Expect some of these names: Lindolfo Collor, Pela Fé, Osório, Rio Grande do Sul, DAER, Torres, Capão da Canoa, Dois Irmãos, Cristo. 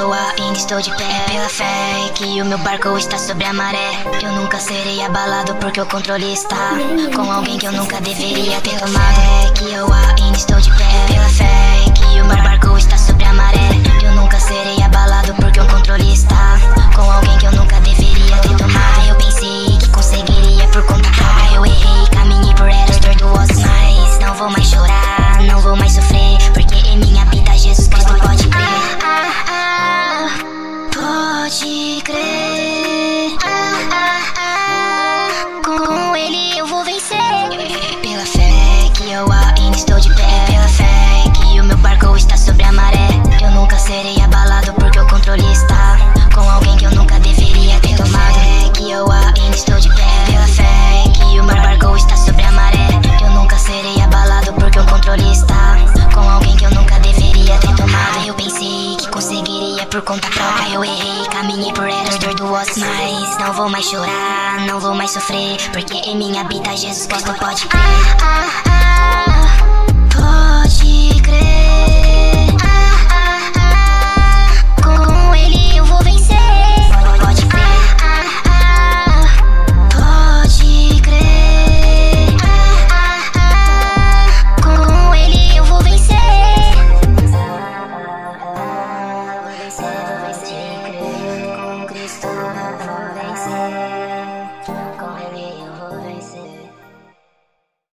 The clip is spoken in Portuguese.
eu ainda estou de pé. É pela fé que o meu barco está sobre a maré. Eu nunca serei abalado porque o controle está com alguém que eu nunca deveria ter tomado. É pela fé que eu ainda estou de pé. É pela fé que o meu barco está sobre a maré. Eu nunca serei abalado porque o controle está com alguém que eu nunca deveria ter tomado. Eu pensei que conseguiria por conta própria. Eu errei, caminhei por eras tortuosas, mas não vou mais chorar, não vou mais sofrer, porque em minha vida Jesus Cristo pode crer. Pode crer, com Ele eu vou vencer. Pela fé que eu ainda estou de pé. Pela fé que o meu barco está sobre a maré. Eu nunca serei abalado porque o controle está com alguém que eu nunca deveria ter tomado. Pela fé que eu ainda estou de pé. Pela fé que o meu barco está sobre a maré. Eu nunca serei abalado porque o controle está com alguém que eu nunca deveria ter tomado. Eu pensei que conseguiria por conta própria. Eu errei, caminhei por eras tortuosas, mas não vou mais chorar, não vou mais sofrer, porque em minha vida Jesus Cristo pode crer.